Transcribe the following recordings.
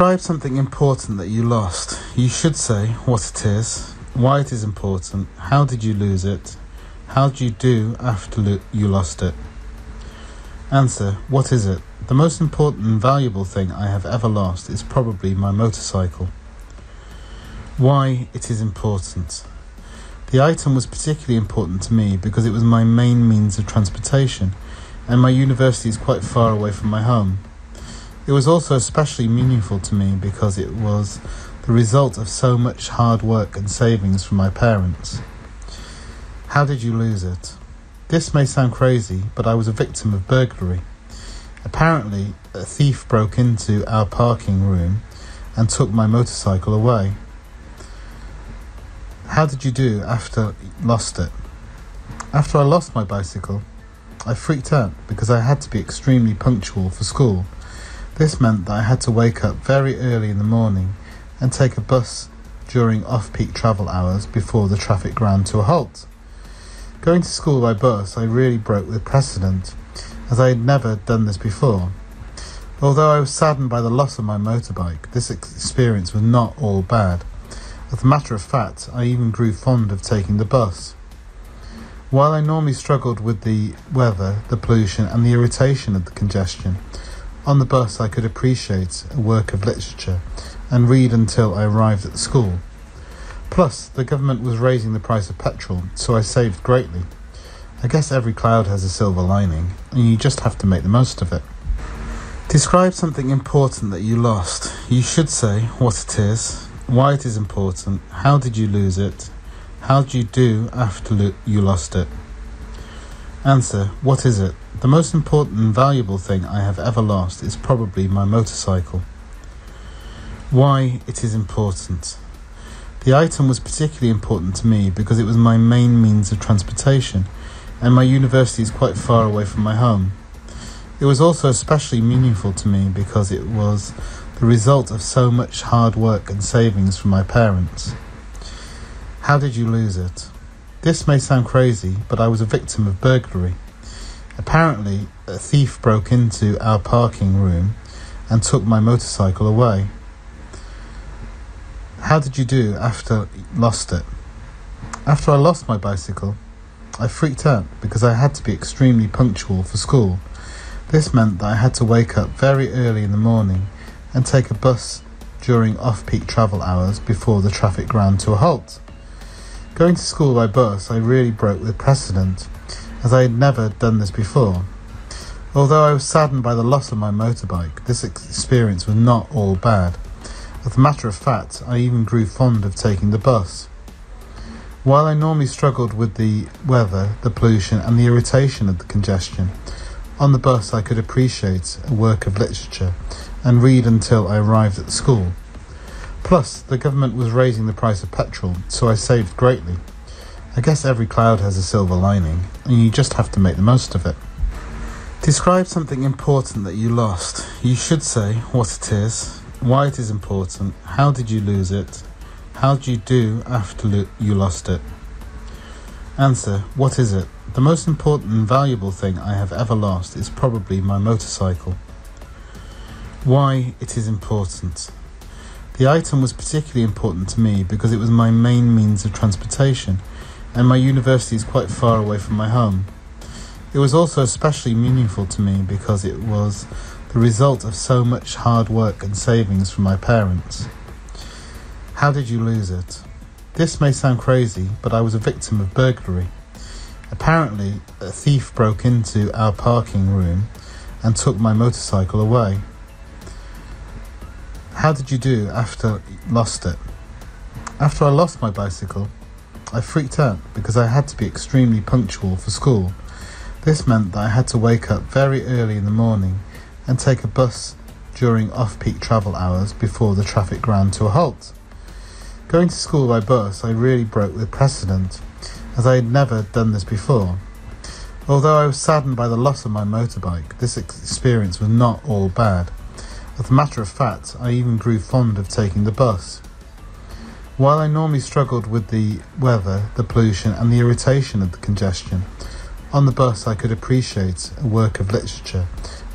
describe something important that you lost, you should say what it is, why it is important, how did you lose it, how do you do after you lost it. Answer, what is it? The most important and valuable thing I have ever lost is probably my motorcycle. Why it is important. The item was particularly important to me because it was my main means of transportation, and my university is quite far away from my home. It was also especially meaningful to me because it was the result of so much hard work and savings from my parents. How did you lose it? This may sound crazy, but I was a victim of burglary. Apparently, a thief broke into our parking room and took my motorcycle away. How did you do after you lost it? After I lost my bicycle, I freaked out because I had to be extremely punctual for school. This meant that I had to wake up very early in the morning and take a bus during off-peak travel hours before the traffic ground to a halt. Going to school by bus, I really broke with precedent, as I had never done this before. Although I was saddened by the loss of my motorbike, this experience was not all bad. As a matter of fact, I even grew fond of taking the bus. While I normally struggled with the weather, the pollution, and the irritation of the congestion, on the bus I could appreciate a work of literature and read until I arrived at school. Plus, the government was raising the price of petrol, so I saved greatly. I guess every cloud has a silver lining, and you just have to make the most of it. Describe something important that you lost. You should say what it is, why it is important, how did you lose it, how do you do after you lost it. Answer, what is it? The most important and valuable thing I have ever lost is probably my motorcycle. Why it is important. The item was particularly important to me because it was my main means of transportation, and my university is quite far away from my home. It was also especially meaningful to me because it was the result of so much hard work and savings from my parents. How did you lose it? This may sound crazy, but I was a victim of burglary. Apparently, a thief broke into our parking room and took my motorcycle away. How did you do after you lost it? After I lost my bicycle, I freaked out because I had to be extremely punctual for school. This meant that I had to wake up very early in the morning and take a bus during off-peak travel hours before the traffic ground to a halt. Going to school by bus, I really broke with precedent, as I had never done this before. Although I was saddened by the loss of my motorbike, this experience was not all bad. As a matter of fact, I even grew fond of taking the bus. While I normally struggled with the weather, the pollution, and the irritation of the congestion, on the bus I could appreciate a work of literature and read until I arrived at school. Plus, the government was raising the price of petrol, so I saved greatly. I guess every cloud has a silver lining, and you just have to make the most of it. Describe something important that you lost. You should say what it is, why it is important, how did you lose it, how do you do after you lost it. Answer, what is it? The most important and valuable thing I have ever lost is probably my motorcycle. Why it is important. The item was particularly important to me because it was my main means of transportation, and my university is quite far away from my home. It was also especially meaningful to me because it was the result of so much hard work and savings from my parents. How did you lose it? This may sound crazy, but I was a victim of burglary. Apparently, a thief broke into our parking room and took my motorcycle away. How did you do after you lost it? After I lost my bicycle, I freaked out because I had to be extremely punctual for school. This meant that I had to wake up very early in the morning and take a bus during off-peak travel hours before the traffic ground to a halt. Going to school by bus, I really broke with precedent, as I had never done this before. Although I was saddened by the loss of my motorbike, this experience was not all bad. As a matter of fact, I even grew fond of taking the bus. While I normally struggled with the weather, the pollution, and the irritation of the congestion, on the bus I could appreciate a work of literature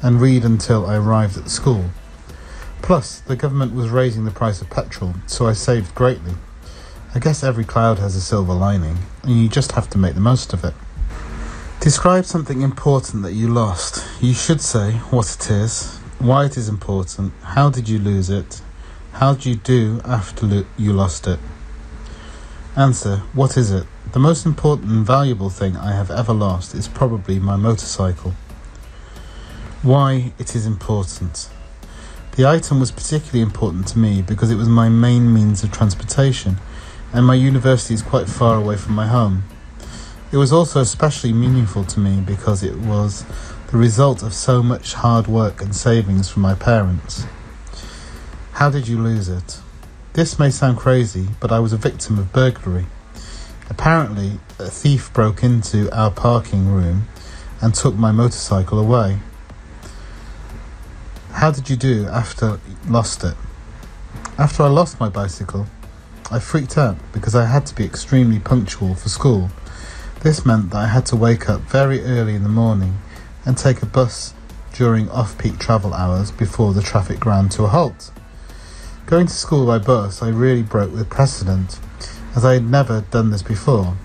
and read until I arrived at school. Plus, the government was raising the price of petrol, so I saved greatly. I guess every cloud has a silver lining, and you just have to make the most of it. Describe something important that you lost. You should say what it is, why it is important, how did you lose it, how did you do after you lost it. Answer, what is it? The most important and valuable thing I have ever lost is probably my motorcycle. Why it is important. The item was particularly important to me because it was my main means of transportation, and my university is quite far away from my home. It was also especially meaningful to me because it was the result of so much hard work and savings from my parents. How did you lose it? This may sound crazy, but I was a victim of burglary. Apparently, a thief broke into our parking room and took my motorcycle away. How did you do after you lost it? After I lost my bicycle, I freaked out because I had to be extremely punctual for school. This meant that I had to wake up very early in the morning and take a bus during off-peak travel hours before the traffic ground to a halt. Going to school by bus, I really broke with precedent, as I had never done this before.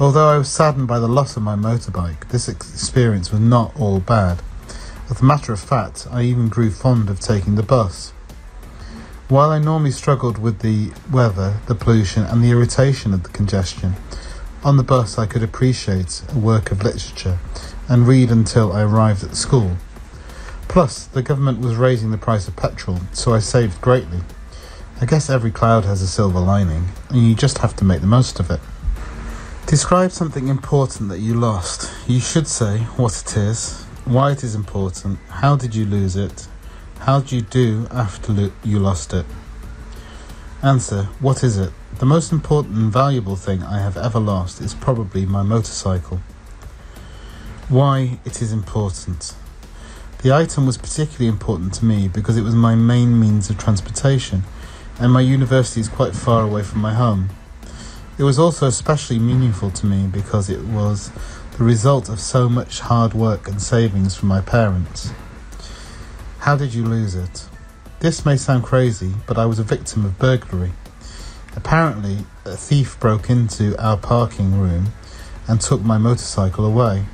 Although I was saddened by the loss of my motorbike, this experience was not all bad. As a matter of fact, I even grew fond of taking the bus. While I normally struggled with the weather, the pollution, and the irritation of the congestion, on the bus I could appreciate a work of literature and read until I arrived at school. Plus, the government was raising the price of petrol, so I saved greatly. I guess every cloud has a silver lining, and you just have to make the most of it. Describe something important that you lost. You should say what it is, why it is important, how did you lose it, how did you do after you lost it. Answer, what is it? The most important and valuable thing I have ever lost is probably my motorcycle. Why it is important. The item was particularly important to me because it was my main means of transportation, and my university is quite far away from my home. It was also especially meaningful to me because it was the result of so much hard work and savings from my parents. How did you lose it? This may sound crazy, but I was a victim of burglary. Apparently, a thief broke into our parking room and took my motorcycle away.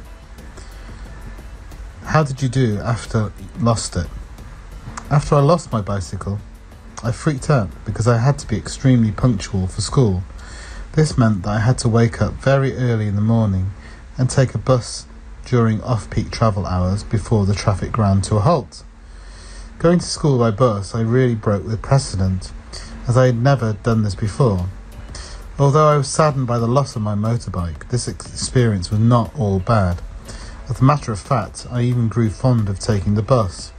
How did you do after you lost it? After I lost my bicycle, I freaked out because I had to be extremely punctual for school. This meant that I had to wake up very early in the morning and take a bus during off-peak travel hours before the traffic ground to a halt. Going to school by bus, I really broke with precedent, as I had never done this before. Although I was saddened by the loss of my motorbike, this experience was not all bad. As a matter of fact, I even grew fond of taking the bus.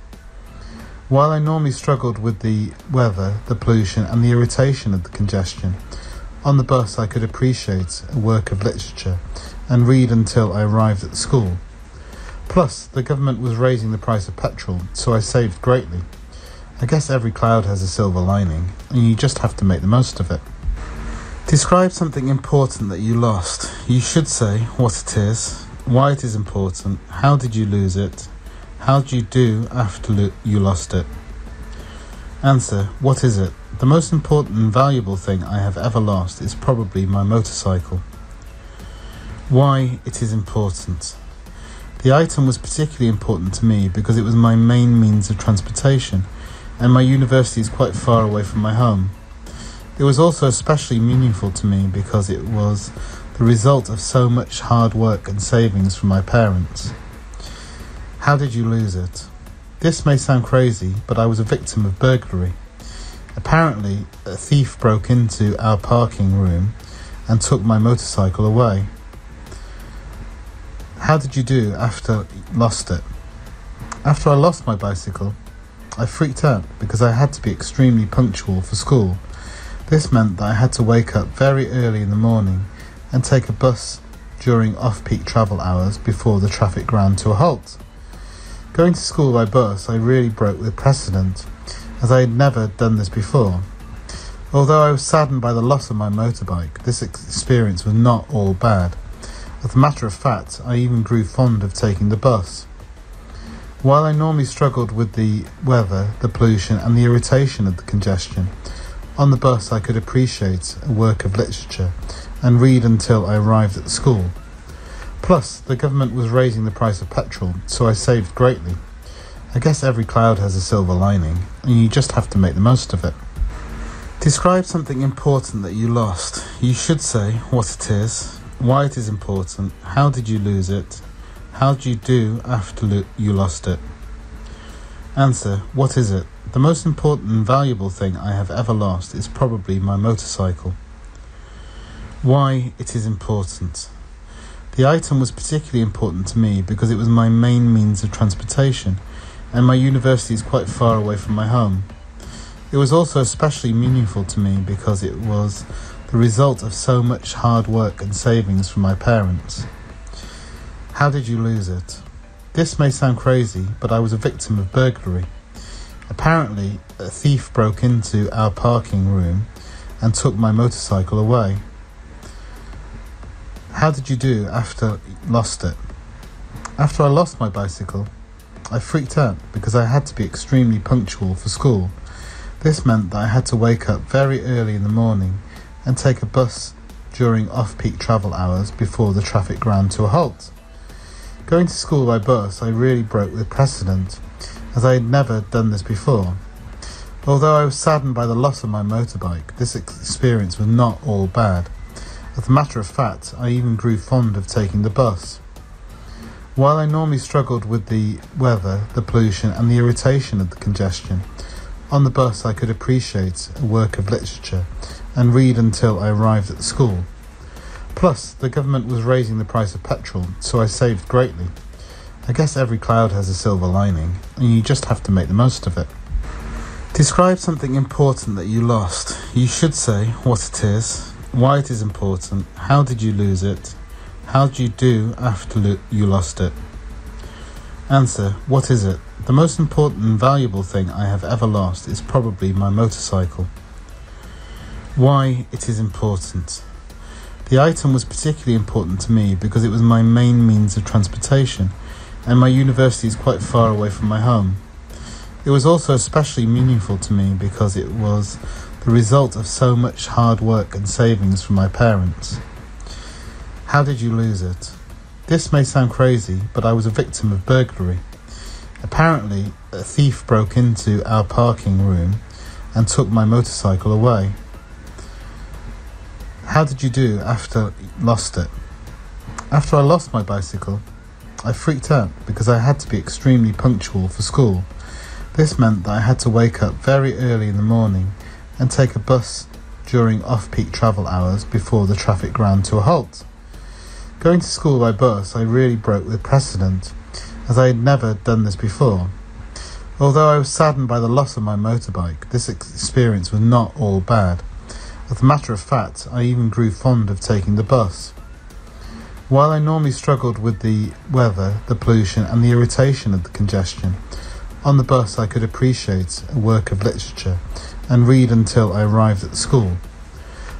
While I normally struggled with the weather, the pollution, and the irritation of the congestion, on the bus I could appreciate a work of literature and read until I arrived at school. Plus, the government was raising the price of petrol, so I saved greatly. I guess every cloud has a silver lining, and you just have to make the most of it. Describe something important that you lost. You should say what it is, why it is important, how did you lose it, how did you do after you lost it. Answer, what is it? The most important and valuable thing I have ever lost is probably my motorcycle. Why it is important. The item was particularly important to me because it was my main means of transportation, and my university is quite far away from my home. It was also especially meaningful to me because it was the result of so much hard work and savings from my parents. How did you lose it? This may sound crazy, but I was a victim of burglary. Apparently, a thief broke into our parking room and took my motorcycle away. How did you do after you lost it? After I lost my bicycle, I freaked out because I had to be extremely punctual for school. This meant that I had to wake up very early in the morning and take a bus during off-peak travel hours before the traffic ground to a halt. Going to school by bus, I really broke with precedent, as I had never done this before. Although I was saddened by the loss of my motorbike, this experience was not all bad. As a matter of fact, I even grew fond of taking the bus. While I normally struggled with the weather, the pollution and the irritation of the congestion, on the bus I could appreciate a work of literature and read until I arrived at the school. Plus, the government was raising the price of petrol, so I saved greatly. I guess every cloud has a silver lining, and you just have to make the most of it. Describe something important that you lost. You should say what it is, why it is important, how did you lose it, how do you do after you lost it? Answer, what is it? The most important and valuable thing I have ever lost is probably my motorcycle. Why it is important? The item was particularly important to me because it was my main means of transportation, and my university is quite far away from my home. It was also especially meaningful to me because it was the result of so much hard work and savings from my parents. How did you lose it? This may sound crazy, but I was a victim of burglary. Apparently, a thief broke into our parking room and took my motorcycle away. How did you do after you lost it? After I lost my bicycle, I freaked out because I had to be extremely punctual for school. This meant that I had to wake up very early in the morning and take a bus during off-peak travel hours before the traffic ground to a halt. Going to school by bus, I really broke with precedent, as I had never done this before. Although I was saddened by the loss of my motorbike, this experience was not all bad. As a matter of fact, I even grew fond of taking the bus. While I normally struggled with the weather, the pollution and the irritation of the congestion, on the bus I could appreciate a work of literature and read until I arrived at the school. Plus, the government was raising the price of petrol, so I saved greatly. I guess every cloud has a silver lining, and you just have to make the most of it. Describe something important that you lost. You should say what it is, why it is important, how did you lose it, how do you do after you lost it? Answer, what is it? The most important and valuable thing I have ever lost is probably my motorcycle. Why it is important? The item was particularly important to me because it was my main means of transportation, and my university is quite far away from my home. It was also especially meaningful to me because it was the result of so much hard work and savings from my parents. How did you lose it? This may sound crazy, but I was a victim of burglary. Apparently, a thief broke into our parking room and took my motorcycle away. How did you do after you lost it? After I lost my bicycle, I freaked out because I had to be extremely punctual for school. This meant that I had to wake up very early in the morning and take a bus during off-peak travel hours before the traffic ground to a halt. Going to school by bus, I really broke with precedent, as I had never done this before. Although I was saddened by the loss of my motorbike, this experience was not all bad. As a matter of fact, I even grew fond of taking the bus. While I normally struggled with the weather, the pollution and the irritation of the congestion, on the bus I could appreciate a work of literature and read until I arrived at the school.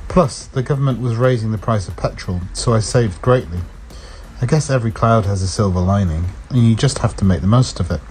Plus, the government was raising the price of petrol, so I saved greatly. I guess every cloud has a silver lining, and you just have to make the most of it.